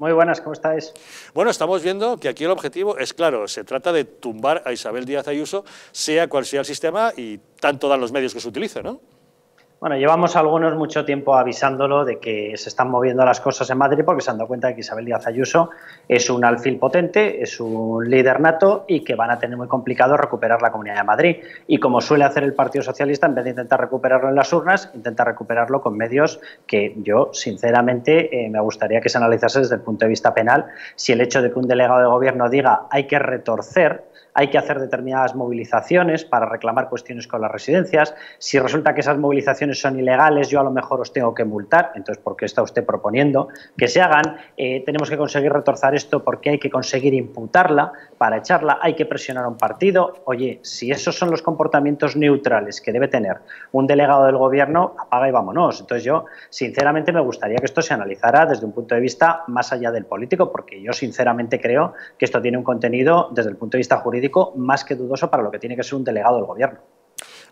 Muy buenas, ¿cómo estáis? Bueno, estamos viendo que aquí el objetivo es claro, se trata de tumbar a Isabel Díaz Ayuso, sea cual sea el sistema y tanto dan los medios que se utilizan, ¿no? Bueno, llevamos algunos mucho tiempo avisándolo de que se están moviendo las cosas en Madrid porque se han dado cuenta de que Isabel Díaz Ayuso es un alfil potente, es un líder nato y que van a tener muy complicado recuperar la Comunidad de Madrid. Y como suele hacer el Partido Socialista, en vez de intentar recuperarlo en las urnas, intenta recuperarlo con medios que yo, sinceramente, me gustaría que se analizase desde el punto de vista penal. Si el hecho de que un delegado de gobierno diga hay que retorcer, hay que hacer determinadas movilizaciones para reclamar cuestiones con las residencias. Si resulta que esas movilizaciones son ilegales, yo a lo mejor os tengo que multar. Entonces, ¿por qué está usted proponiendo que se hagan? Tenemos que conseguir retorzar esto porque hay que conseguir imputarla para echarla. Hay que presionar a un partido. Oye, si esos son los comportamientos neutrales que debe tener un delegado del gobierno, apaga y vámonos. Entonces, yo, sinceramente, me gustaría que esto se analizara desde un punto de vista más allá del político, porque yo, sinceramente, creo que esto tiene un contenido desde el punto de vista jurídico más que dudoso para lo que tiene que ser un delegado del gobierno.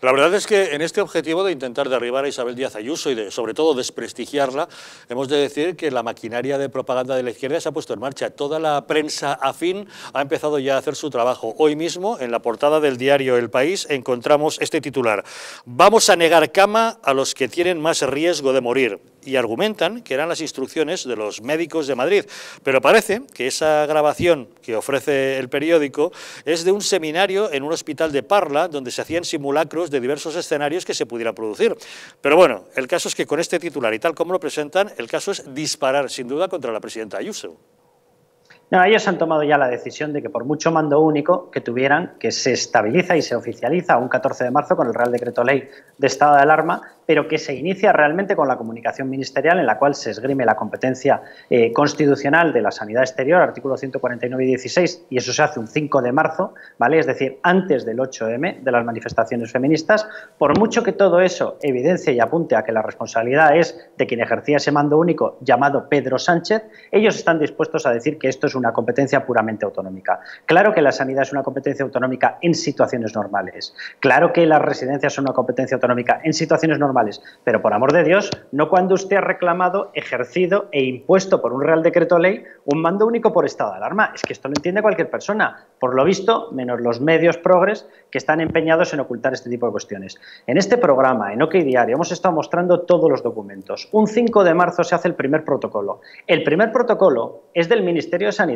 La verdad es que en este objetivo de intentar derribar a Isabel Díaz Ayuso y de, sobre todo, desprestigiarla, hemos de decir que la maquinaria de propaganda de la izquierda se ha puesto en marcha. Toda la prensa afín ha empezado ya a hacer su trabajo. Hoy mismo, en la portada del diario El País, encontramos este titular. Vamos a negar cama a los que tienen más riesgo de morir. Y argumentan que eran las instrucciones de los médicos de Madrid. Pero parece que esa grabación que ofrece el periódico es de un seminario en un hospital de Parla, donde se hacían simulacros de diversos escenarios que se pudieran producir. Pero bueno, el caso es que con este titular y tal como lo presentan, el caso es disparar, sin duda, contra la presidenta Ayuso. No, ellos han tomado ya la decisión de que por mucho mando único que tuvieran, que se estabiliza y se oficializa un 14 de marzo con el Real Decreto Ley de Estado de Alarma, pero que se inicia realmente con la comunicación ministerial en la cual se esgrime la competencia constitucional de la sanidad exterior, artículo 149 y 16, y eso se hace un 5 de marzo, ¿vale? Es decir, antes del 8M de las manifestaciones feministas. Por mucho que todo eso evidencie y apunte a que la responsabilidad es de quien ejercía ese mando único llamado Pedro Sánchez, ellos están dispuestos a decir que esto es una competencia puramente autonómica. Claro que la sanidad es una competencia autonómica en situaciones normales. Claro que las residencias son una competencia autonómica en situaciones normales, pero por amor de Dios, no cuando usted ha reclamado, ejercido e impuesto por un Real Decreto Ley un mando único por estado de alarma. Es que esto lo entiende cualquier persona, por lo visto, menos los medios progres que están empeñados en ocultar este tipo de cuestiones. En este programa, en OK Diario, hemos estado mostrando todos los documentos. Un 5 de marzo se hace el primer protocolo. El primer protocolo es del Ministerio de Sanidad.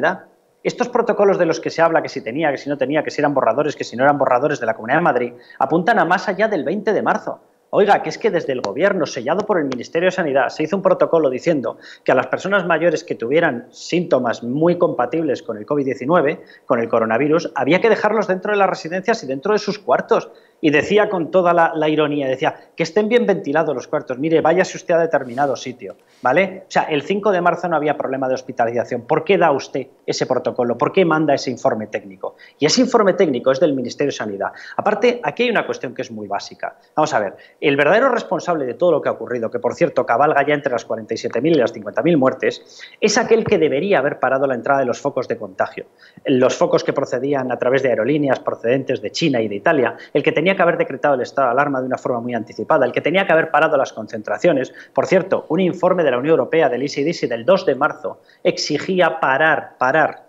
Estos protocolos de los que se habla, que si tenía, que si no tenía, que si eran borradores, que si no eran borradores de la Comunidad de Madrid, apuntan a más allá del 20 de marzo. Oiga, que es que desde el gobierno, sellado por el Ministerio de Sanidad, se hizo un protocolo diciendo que a las personas mayores que tuvieran síntomas muy compatibles con el COVID-19, con el coronavirus, había que dejarlos dentro de las residencias y dentro de sus cuartos. Y decía con toda la ironía, decía que estén bien ventilados los cuartos, mire, váyase usted a determinado sitio, ¿vale? O sea, el 5 de marzo no había problema de hospitalización. ¿Por qué da usted ese protocolo? ¿Por qué manda ese informe técnico? Y ese informe técnico es del Ministerio de Sanidad. Aparte, aquí hay una cuestión que es muy básica. Vamos a ver. El verdadero responsable de todo lo que ha ocurrido, que por cierto cabalga ya entre las 47.000 y las 50.000 muertes, es aquel que debería haber parado la entrada de los focos de contagio. Los focos que procedían a través de aerolíneas procedentes de China y de Italia, el que tenía que haber decretado el estado de alarma de una forma muy anticipada, el que tenía que haber parado las concentraciones. Por cierto, un informe de la Unión Europea, del ICDC, del 2 de marzo, exigía parar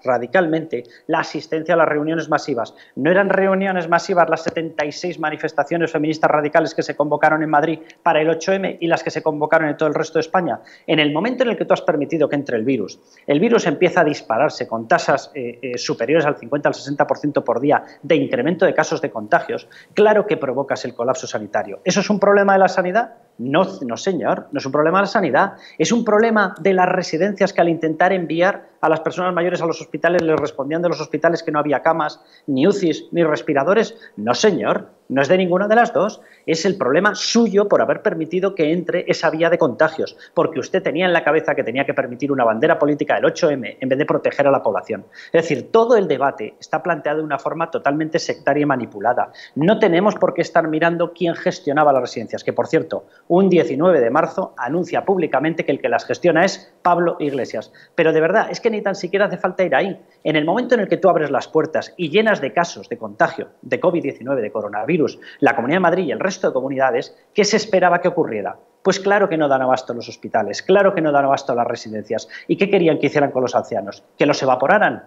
radicalmente la asistencia a las reuniones masivas. No eran reuniones masivas las 76 manifestaciones feministas radicales que se convocaron en Madrid para el 8M y las que se convocaron en todo el resto de España. En el momento en el que tú has permitido que entre el virus empieza a dispararse con tasas superiores al 50 al 60% por día de incremento de casos de contagios, claro que provocas el colapso sanitario. ¿Eso es un problema de la sanidad? No, señor, no es un problema de la sanidad, es un problema de las residencias que al intentar enviar a las personas mayores a los hospitales les respondían de los hospitales que no había camas, ni UCIs, ni respiradores. No, señor, no es de ninguna de las dos, es el problema suyo por haber permitido que entre esa vía de contagios, porque usted tenía en la cabeza que tenía que permitir una bandera política del 8M en vez de proteger a la población. Es decir, todo el debate está planteado de una forma totalmente sectaria y manipulada. No tenemos por qué estar mirando quién gestionaba las residencias, que por cierto, un 19 de marzo anuncia públicamente que el que las gestiona es Pablo Iglesias. Pero de verdad, es que ni tan siquiera hace falta ir ahí. En el momento en el que tú abres las puertas y llenas de casos de contagio de COVID-19, de coronavirus, la Comunidad de Madrid y el resto de comunidades, ¿qué se esperaba que ocurriera? Pues claro que no dan abasto los hospitales, claro que no dan abasto las residencias. ¿Y qué querían que hicieran con los ancianos? ¿Que los evaporaran?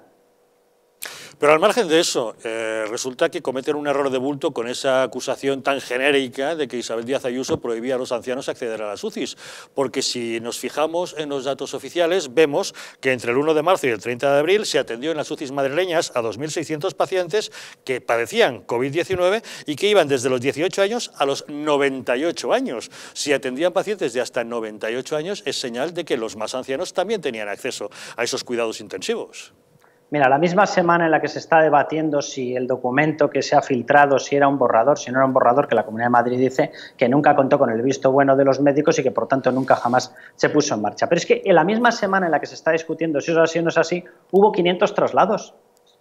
Pero al margen de eso, resulta que cometen un error de bulto con esa acusación tan genérica de que Isabel Díaz Ayuso prohibía a los ancianos acceder a las UCIs, porque si nos fijamos en los datos oficiales, vemos que entre el 1 de marzo y el 30 de abril se atendió en las UCIs madrileñas a 2.600 pacientes que padecían COVID-19 y que iban desde los 18 años a los 98 años. Si atendían pacientes de hasta 98 años, es señal de que los más ancianos también tenían acceso a esos cuidados intensivos. Mira, la misma semana en la que se está debatiendo si el documento que se ha filtrado, si era un borrador, si no era un borrador, que la Comunidad de Madrid dice que nunca contó con el visto bueno de los médicos y que por tanto nunca jamás se puso en marcha. Pero es que en la misma semana en la que se está discutiendo si eso es así o no es así, hubo 500 traslados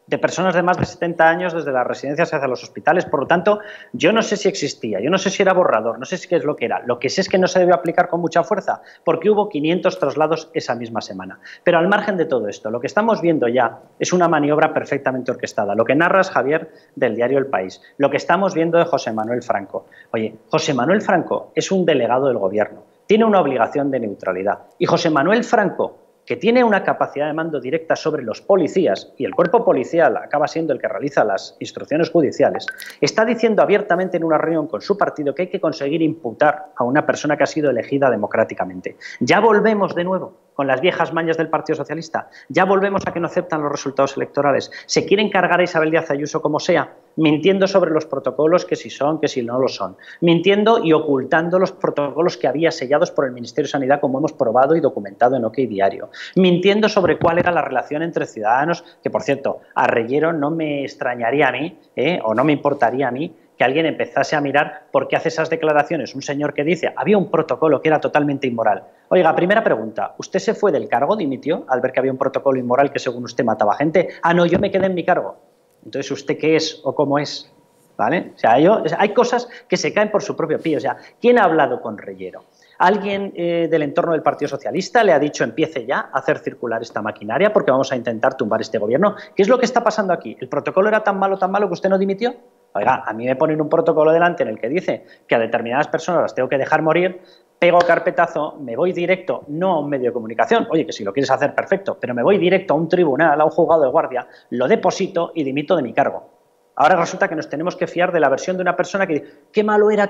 de personas de más de 70 años desde las residencias hacia los hospitales. Por lo tanto, yo no sé si existía, yo no sé si era borrador, no sé si qué es lo que era. Lo que sé es que no se debió aplicar con mucha fuerza, porque hubo 500 traslados esa misma semana. Pero al margen de todo esto, lo que estamos viendo ya es una maniobra perfectamente orquestada. Lo que narras, Javier, del diario El País. Lo que estamos viendo de José Manuel Franco. Oye, José Manuel Franco es un delegado del gobierno, tiene una obligación de neutralidad. Y José Manuel Franco, que tiene una capacidad de mando directa sobre los policías, y el cuerpo policial acaba siendo el que realiza las instrucciones judiciales, está diciendo abiertamente en una reunión con su partido que hay que conseguir imputar a una persona que ha sido elegida democráticamente. Ya volvemos de nuevo con las viejas mañas del Partido Socialista, ya volvemos a que no aceptan los resultados electorales, se quieren cargar a Isabel Díaz Ayuso como sea, mintiendo sobre los protocolos, que si son, que si no lo son, mintiendo y ocultando los protocolos que había sellados por el Ministerio de Sanidad, como hemos probado y documentado en OK Diario, mintiendo sobre cuál era la relación entre ciudadanos, que por cierto, a Reyero no me extrañaría a mí, o no me importaría a mí, que alguien empezase a mirar por qué hace esas declaraciones un señor que dice había un protocolo que era totalmente inmoral. Oiga, primera pregunta, ¿usted se fue del cargo, dimitió, al ver que había un protocolo inmoral que según usted mataba gente? Ah, no, yo me quedé en mi cargo. Entonces, ¿usted qué es o cómo es? ¿Vale? O sea, hay cosas que se caen por su propio pie. O sea, ¿quién ha hablado con Reyero? ¿Alguien del entorno del Partido Socialista le ha dicho empiece ya a hacer circular esta maquinaria porque vamos a intentar tumbar este gobierno? ¿Qué es lo que está pasando aquí? ¿El protocolo era tan malo que usted no dimitió? Oiga, a mí me ponen un protocolo delante en el que dice que a determinadas personas las tengo que dejar morir, pego carpetazo, me voy directo, no a un medio de comunicación, oye, que si lo quieres hacer perfecto, pero me voy directo a un tribunal, a un juzgado de guardia, lo deposito y dimito de mi cargo. Ahora resulta que nos tenemos que fiar de la versión de una persona que dice, qué malo era,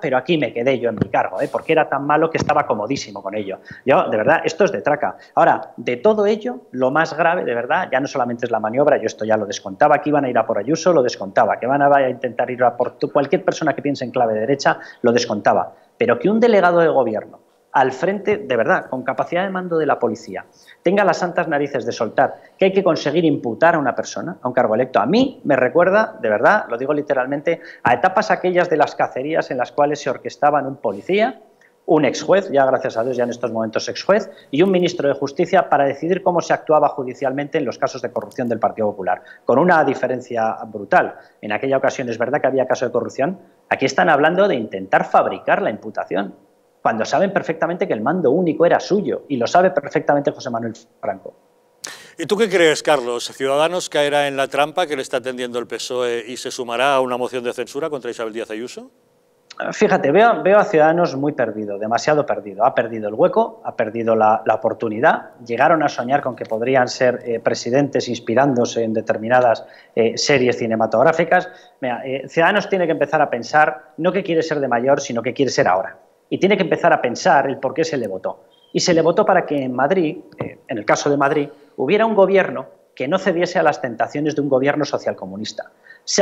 pero aquí me quedé yo en mi cargo, porque era tan malo que estaba comodísimo con ello. Yo, de verdad, esto es de traca. Ahora, de todo ello, lo más grave, de verdad, ya no solamente es la maniobra, yo esto ya lo descontaba, que iban a ir a por Ayuso, lo descontaba, que van a intentar ir a por cualquier persona que piense en clave derecha, lo descontaba. Pero que un delegado de gobierno, al frente, de verdad, con capacidad de mando de la policía, tenga las santas narices de soltar que hay que conseguir imputar a una persona, a un cargo electo. A mí me recuerda, de verdad, lo digo literalmente, a etapas aquellas de las cacerías en las cuales se orquestaban un policía, un ex juez, ya gracias a Dios ya en estos momentos ex juez, y un ministro de Justicia para decidir cómo se actuaba judicialmente en los casos de corrupción del Partido Popular, con una diferencia brutal. En aquella ocasión es verdad que había caso de corrupción, aquí están hablando de intentar fabricar la imputación, cuando saben perfectamente que el mando único era suyo, y lo sabe perfectamente José Manuel Franco. ¿Y tú qué crees, Carlos? ¿Ciudadanos caerá en la trampa que le está tendiendo el PSOE y se sumará a una moción de censura contra Isabel Díaz Ayuso? Fíjate, veo a Ciudadanos muy perdido, demasiado perdido. Ha perdido el hueco, ha perdido la oportunidad. Llegaron a soñar con que podrían ser presidentes inspirándose en determinadas series cinematográficas. Mira, Ciudadanos tiene que empezar a pensar no que quiere ser de mayor, sino que quiere ser ahora. Y tiene que empezar a pensar el por qué se le votó. Y se le votó para que en Madrid, en el caso de Madrid, hubiera un gobierno que no cediese a las tentaciones de un gobierno socialcomunista.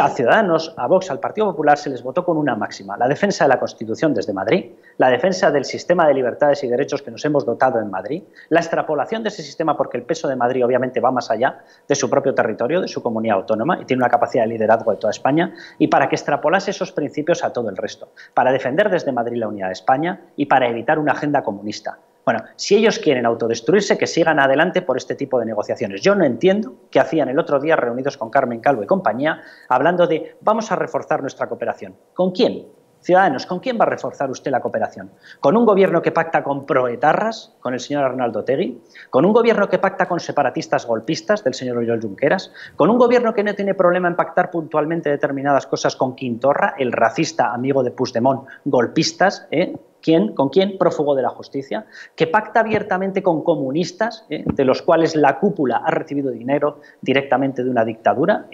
A Ciudadanos, a Vox, al Partido Popular se les votó con una máxima, la defensa de la Constitución desde Madrid, la defensa del sistema de libertades y derechos que nos hemos dotado en Madrid, la extrapolación de ese sistema porque el peso de Madrid obviamente va más allá de su propio territorio, de su comunidad autónoma y tiene una capacidad de liderazgo de toda España y para que extrapolase esos principios a todo el resto, para defender desde Madrid la unidad de España y para evitar una agenda comunista. Bueno, si ellos quieren autodestruirse, que sigan adelante por este tipo de negociaciones. Yo no entiendo qué hacían el otro día reunidos con Carmen Calvo y compañía, hablando de vamos a reforzar nuestra cooperación. ¿Con quién? Ciudadanos, ¿con quién va a reforzar usted la cooperación? ¿Con un gobierno que pacta con proetarras, con el señor Arnaldo Tegui? ¿Con un gobierno que pacta con separatistas golpistas, del señor Uriol Junqueras? ¿Con un gobierno que no tiene problema en pactar puntualmente determinadas cosas con Quintorra, el racista amigo de Puigdemont, golpistas, ¿Quién? ¿Con quién? Prófugo de la justicia, que pacta abiertamente con comunistas, de los cuales la cúpula ha recibido dinero directamente de una dictadura.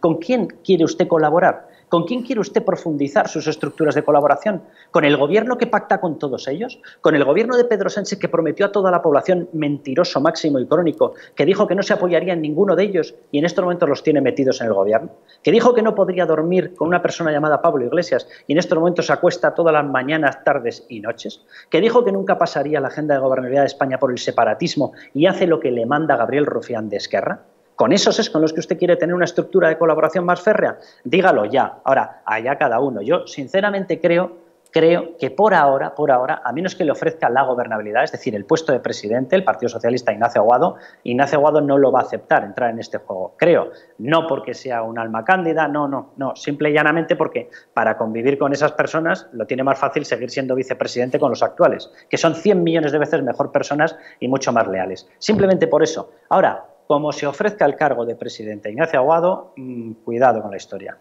¿Con quién quiere usted colaborar? ¿Con quién quiere usted profundizar sus estructuras de colaboración? ¿Con el gobierno que pacta con todos ellos? ¿Con el gobierno de Pedro Sánchez, que prometió a toda la población, mentiroso máximo y crónico, que dijo que no se apoyaría en ninguno de ellos y en estos momentos los tiene metidos en el gobierno? ¿Que dijo que no podría dormir con una persona llamada Pablo Iglesias y en estos momentos se acuesta todas las mañanas, tardes y noches? ¿Que dijo que nunca pasaría la agenda de gobernabilidad de España por el separatismo y hace lo que le manda Gabriel Rufián de Esquerra? ¿Con esos es con los que usted quiere tener una estructura de colaboración más férrea? Dígalo ya. Ahora, allá cada uno. Yo, sinceramente, creo que por ahora, a menos que le ofrezca la gobernabilidad, es decir, el puesto de presidente, el Partido Socialista, Ignacio Aguado no lo va a aceptar, entrar en este juego, creo. No porque sea un alma cándida, no, simple y llanamente porque para convivir con esas personas lo tiene más fácil seguir siendo vicepresidente con los actuales, que son 100 millones de veces mejor personas y mucho más leales. Simplemente por eso. Ahora, como se ofrezca el cargo de presidente Ignacio Aguado, cuidado con la historia.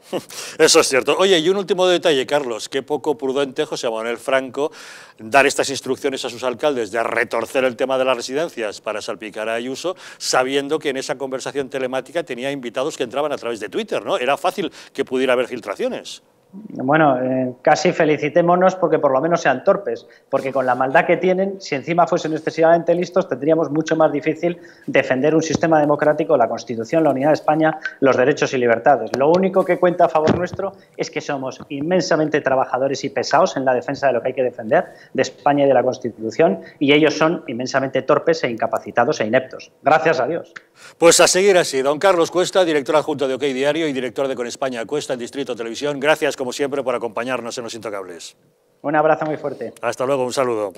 Eso es cierto. Oye, y un último detalle, Carlos. Qué poco prudente José Manuel Franco dar estas instrucciones a sus alcaldes de retorcer el tema de las residencias para salpicar a Ayuso, sabiendo que en esa conversación telemática tenía invitados que entraban a través de Twitter, ¿no? Era fácil que pudiera haber filtraciones. Bueno, casi felicitémonos porque por lo menos sean torpes, porque con la maldad que tienen, si encima fuesen excesivamente listos, tendríamos mucho más difícil defender un sistema democrático, la Constitución, la unidad de España, los derechos y libertades. Lo único que cuenta a favor nuestro es que somos inmensamente trabajadores y pesados en la defensa de lo que hay que defender, de España y de la Constitución, y ellos son inmensamente torpes e incapacitados e ineptos. Gracias a Dios. Pues a seguir así. Don Carlos Cuesta, director adjunto de OK Diario y director de Con España, Cuesta en Distrito Televisión. Gracias, como siempre, por acompañarnos en Los Intocables. Un abrazo muy fuerte. Hasta luego, un saludo.